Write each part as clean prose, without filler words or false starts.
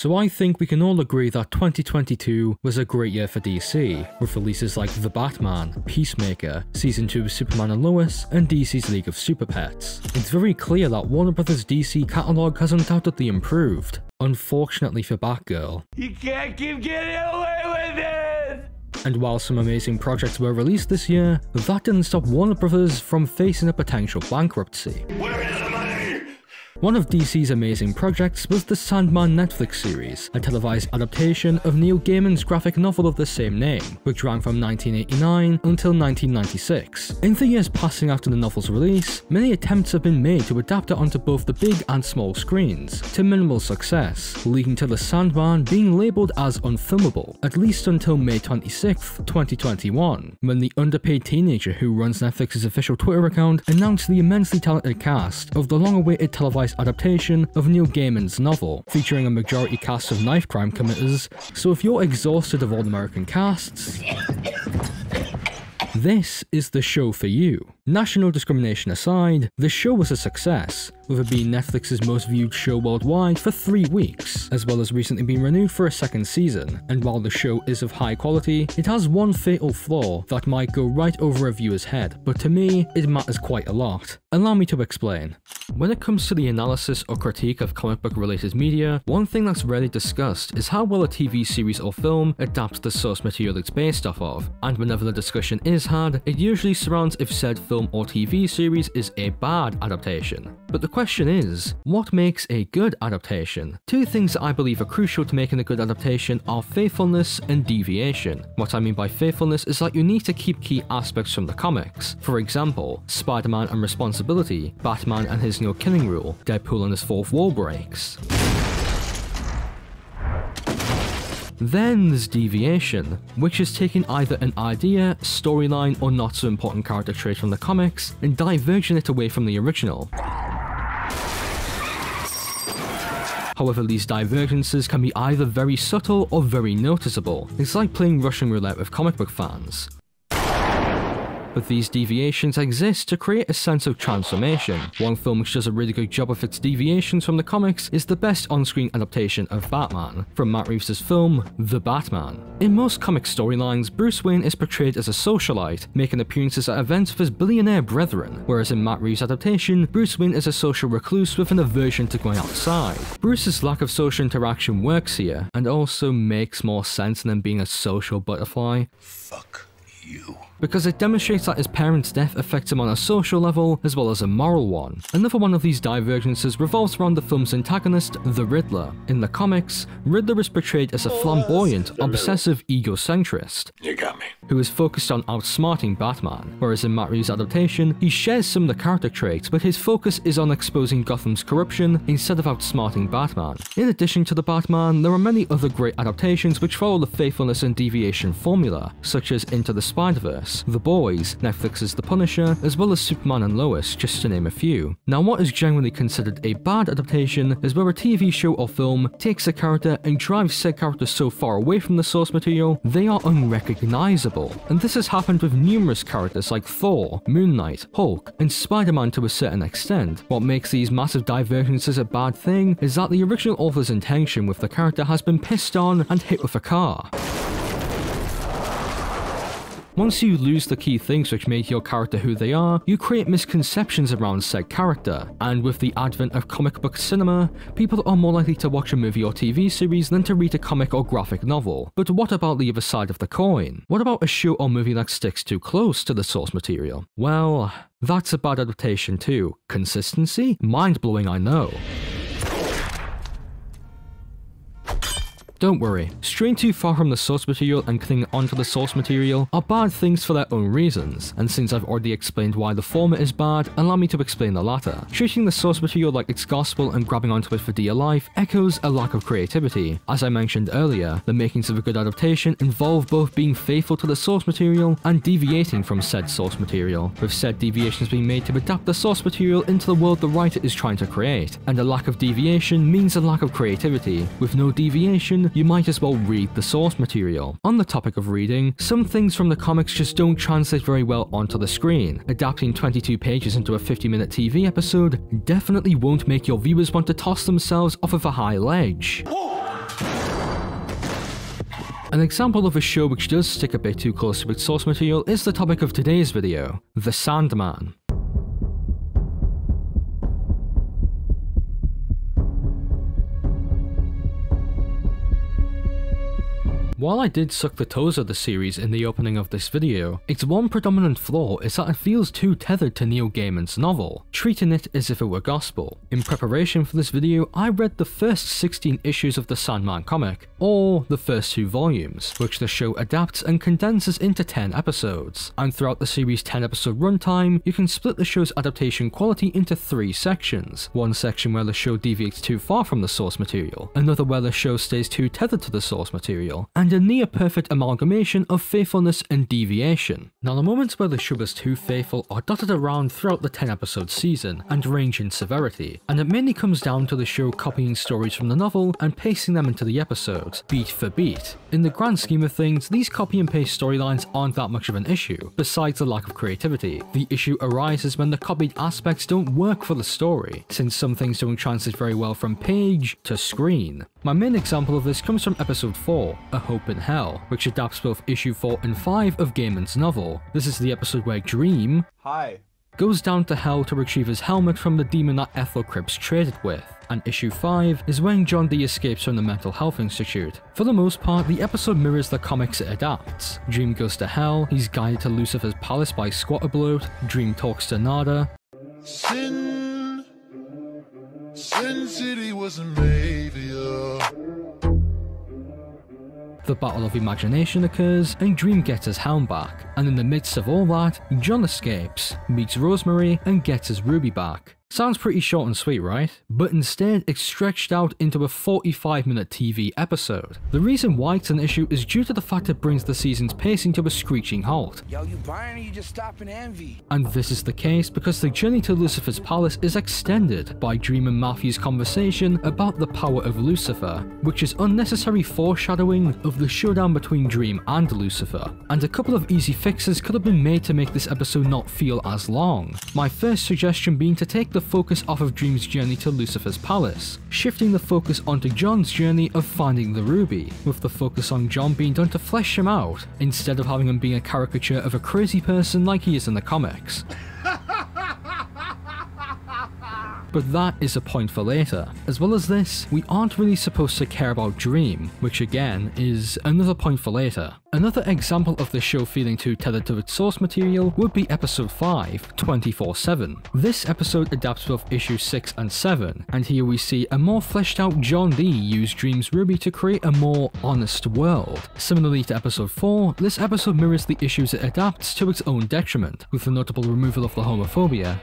So I think we can all agree that 2022 was a great year for DC, with releases like The Batman, Peacemaker, Season 2 of Superman and Lois, and DC's League of Super Pets. It's very clear that Warner Brothers' DC catalogue has undoubtedly improved, unfortunately for Batgirl. You can't keep getting away with it! And while some amazing projects were released this year, that didn't stop Warner Brothers from facing a potential bankruptcy. Where is the money? One of DC's amazing projects was the Sandman Netflix series, a televised adaptation of Neil Gaiman's graphic novel of the same name, which ran from 1989 until 1996. In the years passing after the novel's release, many attempts have been made to adapt it onto both the big and small screens, to minimal success, leading to the Sandman being labelled as unfilmable, at least until May 26, 2021, when the underpaid teenager who runs Netflix's official Twitter account announced the immensely talented cast of the long-awaited televised adaptation of Neil Gaiman's novel, featuring a majority cast of knife crime committers, so if you're exhausted of all American casts, this is the show for you. National discrimination aside, the show was a success, with it being Netflix's most viewed show worldwide for 3 weeks, as well as recently being renewed for a second season. And while the show is of high quality, it has one fatal flaw that might go right over a viewer's head, but to me, it matters quite a lot. Allow me to explain. When it comes to the analysis or critique of comic book related media, one thing that's rarely discussed is how well a TV series or film adapts the source material it's based off of, and whenever the discussion is had, it usually surrounds if said film or TV series is a bad adaptation. But the question is, what makes a good adaptation? Two things that I believe are crucial to making a good adaptation are faithfulness and deviation. What I mean by faithfulness is that you need to keep key aspects from the comics. For example, Spider-Man and responsibility, Batman and his no killing rule, Deadpool and his fourth wall breaks. Then there's deviation, which is taking either an idea, storyline, or not so important character trait from the comics and diverging it away from the original. However, these divergences can be either very subtle or very noticeable. It's like playing Russian roulette with comic book fans. But these deviations exist to create a sense of transformation. One film which does a really good job of its deviations from the comics is the best on-screen adaptation of Batman, from Matt Reeves' film, The Batman. In most comic storylines, Bruce Wayne is portrayed as a socialite, making appearances at events of his billionaire brethren, whereas in Matt Reeves' adaptation, Bruce Wayne is a social recluse with an aversion to going outside. Bruce's lack of social interaction works here, and also makes more sense than being a social butterfly. Fuck you. Because it demonstrates that his parents' death affects him on a social level as well as a moral one. Another one of these divergences revolves around the film's antagonist, the Riddler. In the comics, Riddler is portrayed as a flamboyant, obsessive egocentrist who is focused on outsmarting Batman, whereas in Matt Reeves' adaptation, he shares some of the character traits, but his focus is on exposing Gotham's corruption instead of outsmarting Batman. In addition to the Batman, there are many other great adaptations which follow the faithfulness and deviation formula, such as Into the Spider-Verse, The Boys, Netflix's The Punisher, as well as Superman and Lois, just to name a few. Now, what is generally considered a bad adaptation is where a TV show or film takes a character and drives said character so far away from the source material they are unrecognizable. And this has happened with numerous characters like Thor, Moon Knight, Hulk, and Spider-Man to a certain extent. What makes these massive divergences a bad thing is that the original author's intention with the character has been pissed on and hit with a car. Once you lose the key things which make your character who they are, you create misconceptions around said character, and with the advent of comic book cinema, people are more likely to watch a movie or TV series than to read a comic or graphic novel. But what about the other side of the coin? What about a show or movie that sticks too close to the source material? Well, that's a bad adaptation too. Consistency? Mind-blowing, I know. Don't worry, straying too far from the source material and clinging onto the source material are bad things for their own reasons, and since I've already explained why the former is bad, allow me to explain the latter. Treating the source material like it's gospel and grabbing onto it for dear life echoes a lack of creativity. As I mentioned earlier, the makings of a good adaptation involve both being faithful to the source material and deviating from said source material, with said deviations being made to adapt the source material into the world the writer is trying to create, and a lack of deviation means a lack of creativity. With no deviation, you might as well read the source material. On the topic of reading, some things from the comics just don't translate very well onto the screen. Adapting 22 pages into a 50-minute TV episode definitely won't make your viewers want to toss themselves off of a high ledge. Whoa. An example of a show which does stick a bit too close to its source material is the topic of today's video, The Sandman. While I did suck the toes of the series in the opening of this video, its one predominant flaw is that it feels too tethered to Neil Gaiman's novel, treating it as if it were gospel. In preparation for this video, I read the first 16 issues of the Sandman comic, or the first 2 volumes, which the show adapts and condenses into 10 episodes, and throughout the series' 10 episode runtime, you can split the show's adaptation quality into 3 sections, one section where the show deviates too far from the source material, another where the show stays too tethered to the source material, and a near-perfect amalgamation of faithfulness and deviation. Now, the moments where the show is too faithful are dotted around throughout the 10-episode season and range in severity, and it mainly comes down to the show copying stories from the novel and pasting them into the episodes, beat for beat. In the grand scheme of things, these copy and paste storylines aren't that much of an issue, besides the lack of creativity. The issue arises when the copied aspects don't work for the story, since some things don't translate very well from page to screen. My main example of this comes from episode 4, A Hope in Hell, which adapts both issue 4 and 5 of Gaiman's novel. This is the episode where Dream goes down to hell to retrieve his helmet from the demon that Ethel Cripps traded with. And issue 5 is when John Dee escapes from the Mental Health Institute. For the most part, the episode mirrors the comics it adapts. Dream goes to hell, he's guided to Lucifer's palace by Squatter Bloat, Dream talks to Nada. Sin City was an avia. The Battle of Imagination occurs, and Dream gets his helm back, and in the midst of all that, John escapes, meets Rosemary, and gets his ruby back. Sounds pretty short and sweet, right? But instead, it's stretched out into a 45-minute TV episode. The reason why it's an issue is due to the fact it brings the season's pacing to a screeching halt. Yo, you buying or you just stopping envy? And this is the case because the journey to Lucifer's palace is extended by Dream and Matthew's conversation about the power of Lucifer, which is unnecessary foreshadowing of the showdown between Dream and Lucifer. And a couple of easy fixes could have been made to make this episode not feel as long. My first suggestion being to take the focus off of Dream's journey to Lucifer's palace, shifting the focus onto John's journey of finding the ruby, with the focus on John being done to flesh him out, instead of having him being a caricature of a crazy person like he is in the comics. But that is a point for later. As well as this, we aren't really supposed to care about Dream, which again is another point for later. Another example of the show feeling too tethered to its source material would be episode 5, 24/7. This episode adapts both issues 6 and 7, and here we see a more fleshed out John Dee use Dream's ruby to create a more honest world. Similarly to episode 4, this episode mirrors the issues it adapts to its own detriment, with the notable removal of the homophobia.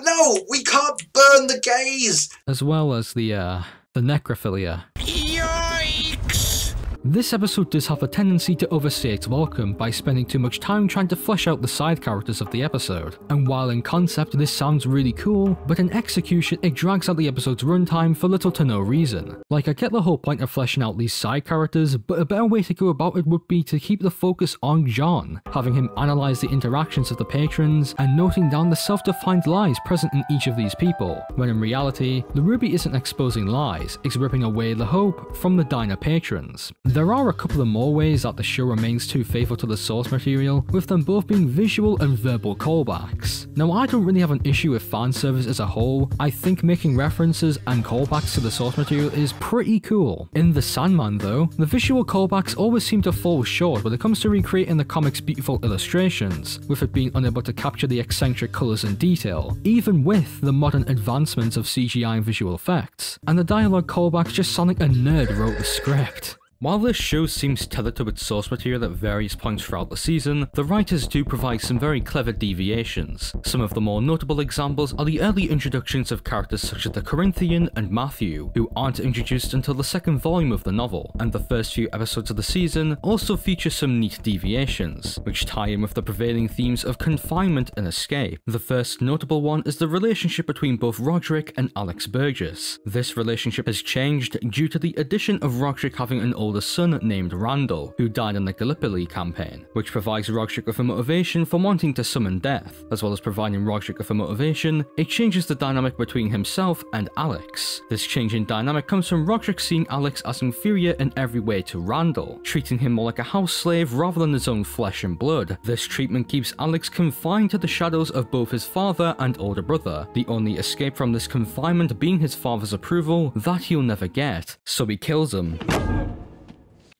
No, we can't burn the gays! As well as the necrophilia. Yikes! This episode does have a tendency to overstay its welcome by spending too much time trying to flesh out the side characters of the episode, and while in concept this sounds really cool, but in execution it drags out the episode's runtime for little to no reason. Like, I get the whole point of fleshing out these side characters, but a better way to go about it would be to keep the focus on John, having him analyse the interactions of the patrons, and noting down the self-defined lies present in each of these people, when in reality, the ruby isn't exposing lies, it's ripping away the hope from the diner patrons. There are a couple of more ways that the show remains too faithful to the source material, with them both being visual and verbal callbacks. Now, I don't really have an issue with fan service as a whole. I think making references and callbacks to the source material is pretty cool. In The Sandman though, the visual callbacks always seem to fall short when it comes to recreating the comic's beautiful illustrations, with it being unable to capture the eccentric colours and detail, even with the modern advancements of CGI and visual effects. And the dialogue callbacks just sound like a nerd wrote the script. While this show seems tethered to its source material at various points throughout the season, the writers do provide some very clever deviations. Some of the more notable examples are the early introductions of characters such as the Corinthian and Matthew, who aren't introduced until the 2nd volume of the novel, and the first few episodes of the season also feature some neat deviations, which tie in with the prevailing themes of confinement and escape. The first notable one is the relationship between both Roderick and Alex Burgess. This relationship has changed due to the addition of Roderick having an older older son named Randall, who died in the Gallipoli campaign, which provides Roderick with a motivation for wanting to summon Death. As well as providing Roderick with a motivation, it changes the dynamic between himself and Alex. This change in dynamic comes from Roderick seeing Alex as inferior in every way to Randall, treating him more like a house slave rather than his own flesh and blood. This treatment keeps Alex confined to the shadows of both his father and older brother, the only escape from this confinement being his father's approval that he'll never get, so he kills him.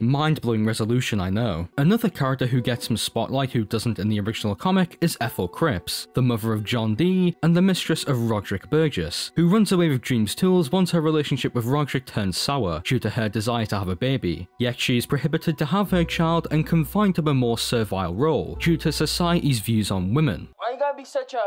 Mind-blowing resolution, I know. Another character who gets some spotlight who doesn't in the original comic is Ethel Cripps, the mother of John Dee and the mistress of Roderick Burgess, who runs away with Dream's tools once her relationship with Roderick turns sour due to her desire to have a baby. Yet she is prohibited to have her child and confined to a more servile role due to society's views on women. Why you gotta be such a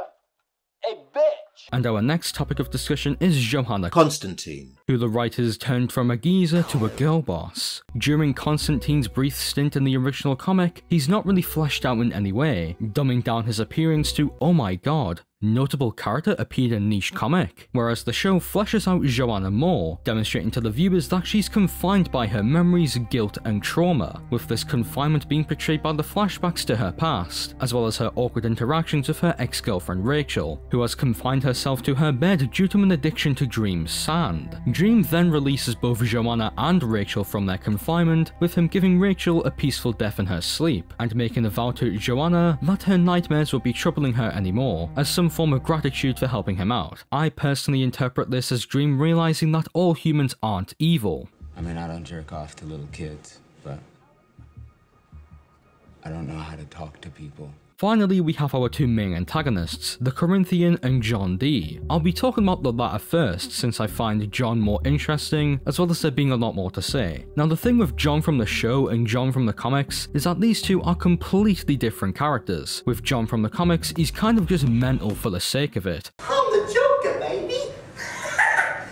bitch? And our next topic of discussion is Johanna Constantine, who the writers turned from a geezer to a girl boss. During Constantine's brief stint in the original comic, he's not really fleshed out in any way, dumbing down his appearance to, oh my god, notable character appeared in niche comic, whereas the show fleshes out Johanna more, demonstrating to the viewers that she's confined by her memories, guilt and trauma, with this confinement being portrayed by the flashbacks to her past, as well as her awkward interactions with her ex-girlfriend Rachel, who has confined herself to her bed due to an addiction to Dream's sand. Dream then releases both Johanna and Rachel from their confinement, with him giving Rachel a peaceful death in her sleep, and making a vow to Johanna that her nightmares won't be troubling her anymore, as some form of gratitude for helping him out. I personally interpret this as Dream realizing that all humans aren't evil. I mean, I don't jerk off to little kids, but I don't know how to talk to people. Finally, we have our two main antagonists, the Corinthian and John Dee. I'll be talking about the latter first, since I find John more interesting, as well as there being a lot more to say. Now, the thing with John from the show and John from the comics is that these two are completely different characters. With John from the comics, he's kind of just mental for the sake of it. I'm the Joker, baby!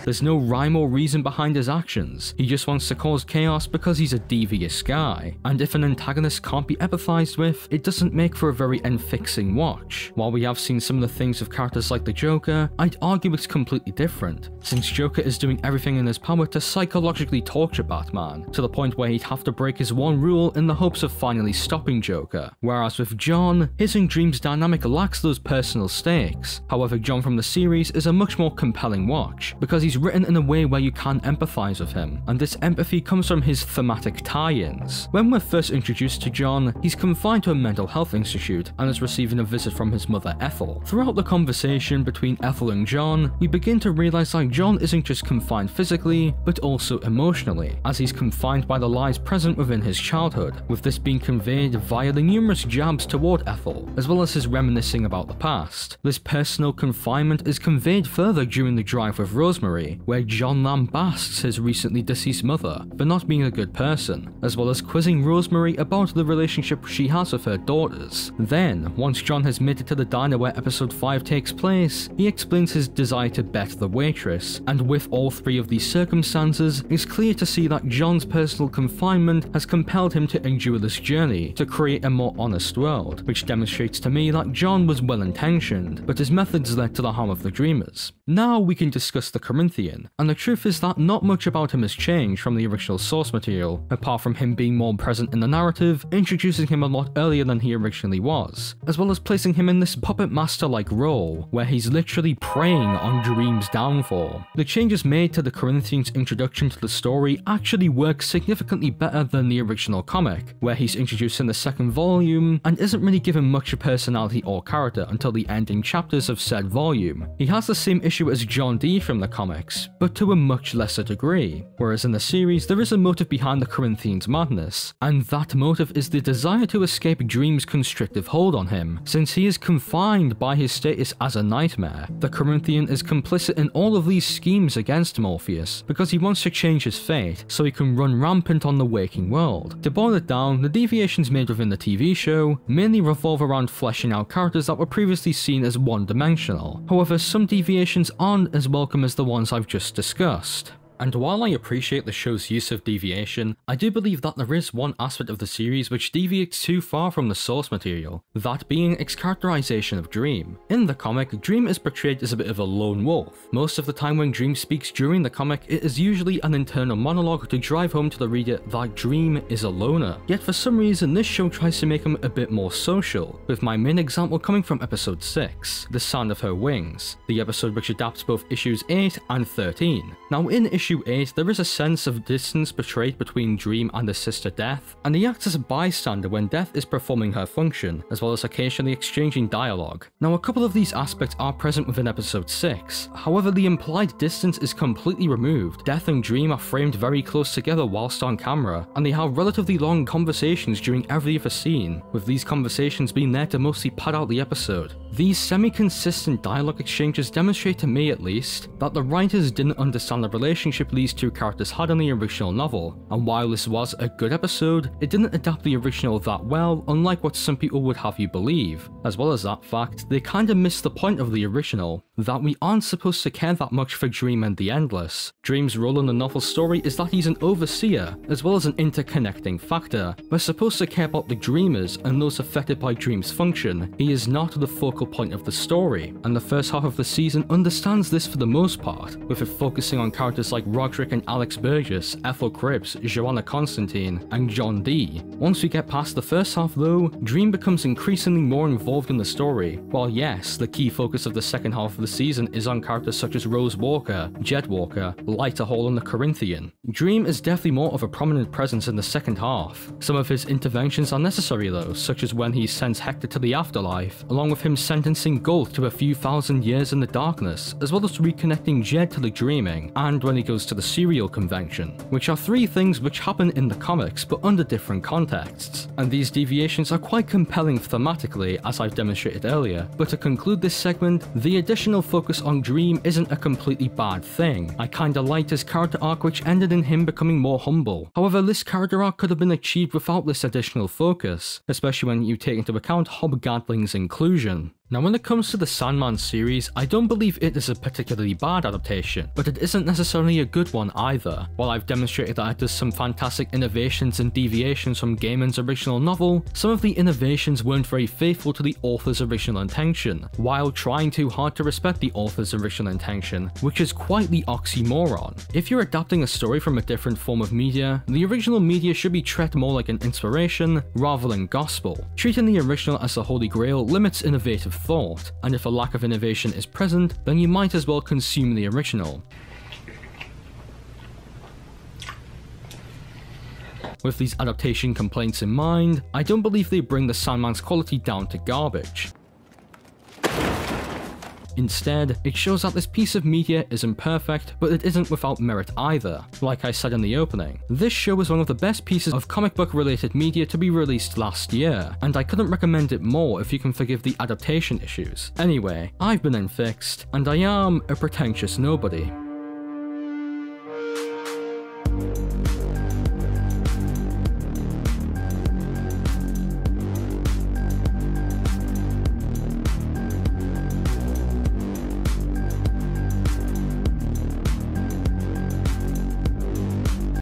There's no rhyme or reason behind his actions, he just wants to cause chaos because he's a devious guy, and if an antagonist can't be empathized with, it doesn't make for a very end-fixing watch. While we have seen some of the things of characters like the Joker, I'd argue it's completely different, since Joker is doing everything in his power to psychologically torture Batman, to the point where he'd have to break his one rule in the hopes of finally stopping Joker, whereas with John, his and Dream's dynamic lacks those personal stakes. However, John from the series is a much more compelling watch, because he's written in a way where you can empathize with him, and this empathy comes from his thematic tie-ins. When we're first introduced to John, he's confined to a mental health institute and is receiving a visit from his mother Ethel. Throughout the conversation between Ethel and John, we begin to realize that John isn't just confined physically, but also emotionally, as he's confined by the lies present within his childhood, with this being conveyed via the numerous jabs toward Ethel, as well as his reminiscing about the past. This personal confinement is conveyed further during the drive with Rosemary, where John lambasts his recently deceased mother for not being a good person, as well as quizzing Rosemary about the relationship she has with her daughters. Then, once John has made it to the diner where episode 5 takes place, he explains his desire to bet the waitress, and with all three of these circumstances, it's clear to see that John's personal confinement has compelled him to endure this journey to create a more honest world, which demonstrates to me that John was well-intentioned, but his methods led to the harm of the Dreamers. Now we can discuss the Corinthian. And the truth is that not much about him has changed from the original source material, apart from him being more present in the narrative, introducing him a lot earlier than he originally was, as well as placing him in this puppet master-like role, where he's literally preying on Dream's downfall. The changes made to the Corinthian's introduction to the story actually work significantly better than the original comic, where he's introduced in the second volume and isn't really given much personality or character until the ending chapters of said volume. He has the same issue as John Dee from the comic, but to a much lesser degree, whereas in the series there is a motive behind the Corinthian's madness, and that motive is the desire to escape Dream's constrictive hold on him. Since he is confined by his status as a nightmare, the Corinthian is complicit in all of these schemes against Morpheus, because he wants to change his fate so he can run rampant on the waking world. To boil it down, the deviations made within the TV show mainly revolve around fleshing out characters that were previously seen as one-dimensional. However, some deviations aren't as welcome as the ones I've just discussed. And while I appreciate the show's use of deviation, I do believe that there is one aspect of the series which deviates too far from the source material, that being its characterization of Dream. In the comic, Dream is portrayed as a bit of a lone wolf. Most of the time when Dream speaks during the comic, it is usually an internal monologue to drive home to the reader that Dream is a loner. Yet for some reason, this show tries to make him a bit more social, with my main example coming from episode 6, The Sound of Her Wings, the episode which adapts both issues 8 and 13. Now in issue 8, there is a sense of distance portrayed between Dream and her sister Death, and he acts as a bystander when Death is performing her function, as well as occasionally exchanging dialogue. Now a couple of these aspects are present within episode 6, however the implied distance is completely removed. Death and Dream are framed very close together whilst on camera, and they have relatively long conversations during every other scene, with these conversations being there to mostly pad out the episode. These semi-consistent dialogue exchanges demonstrate to me at least, that the writers didn't understand the relationship these two characters had in the original novel, and while this was a good episode, it didn't adapt the original that well, unlike what some people would have you believe. As well as that fact, they kinda missed the point of the original, that we aren't supposed to care that much for Dream and the Endless. Dream's role in the novel's story is that he's an overseer, as well as an interconnecting factor. We're supposed to care about the Dreamers and those affected by Dream's function. He is not the focal point of the story, and the first half of the season understands this for the most part, with it focusing on characters like Roderick and Alex Burgess, Ethel Cripps, Johanna Constantine, and John Dee. Once we get past the first half though, Dream becomes increasingly more involved in the story. While yes, the key focus of the second half of the season is on characters such as Rose Walker, Jed Walker, Lighter Hall, and the Corinthian, Dream is definitely more of a prominent presence in the second half. Some of his interventions are necessary though, such as when he sends Hector to the afterlife, along with him sentencing Gulth to a few thousand years in the darkness, as well as reconnecting Jed to the dreaming, and when he goes to the serial convention, which are three things which happen in the comics but under different contexts, and these deviations are quite compelling thematically as I've demonstrated earlier. But to conclude this segment, the additional focus on Dream isn't a completely bad thing. I kinda liked his character arc, which ended in him becoming more humble. However, this character arc could have been achieved without this additional focus, especially when you take into account Hobgatling's inclusion. Now when it comes to the Sandman series, I don't believe it is a particularly bad adaptation, but it isn't necessarily a good one either. While I've demonstrated that it does some fantastic innovations and deviations from Gaiman's original novel, some of the innovations weren't very faithful to the author's original intention, while trying too hard to respect the author's original intention, which is quite the oxymoron. If you're adapting a story from a different form of media, the original media should be treated more like an inspiration rather than gospel. Treating the original as the Holy Grail limits innovative thought, and if a lack of innovation is present, then you might as well consume the original. With these adaptation complaints in mind, I don't believe they bring the Sandman's quality down to garbage. Instead, it shows that this piece of media isn't perfect, but it isn't without merit either. Like I said in the opening, this show was one of the best pieces of comic book related media to be released last year, and I couldn't recommend it more if you can forgive the adaptation issues. Anyway, I've been Infixed, and I am a pretentious nobody.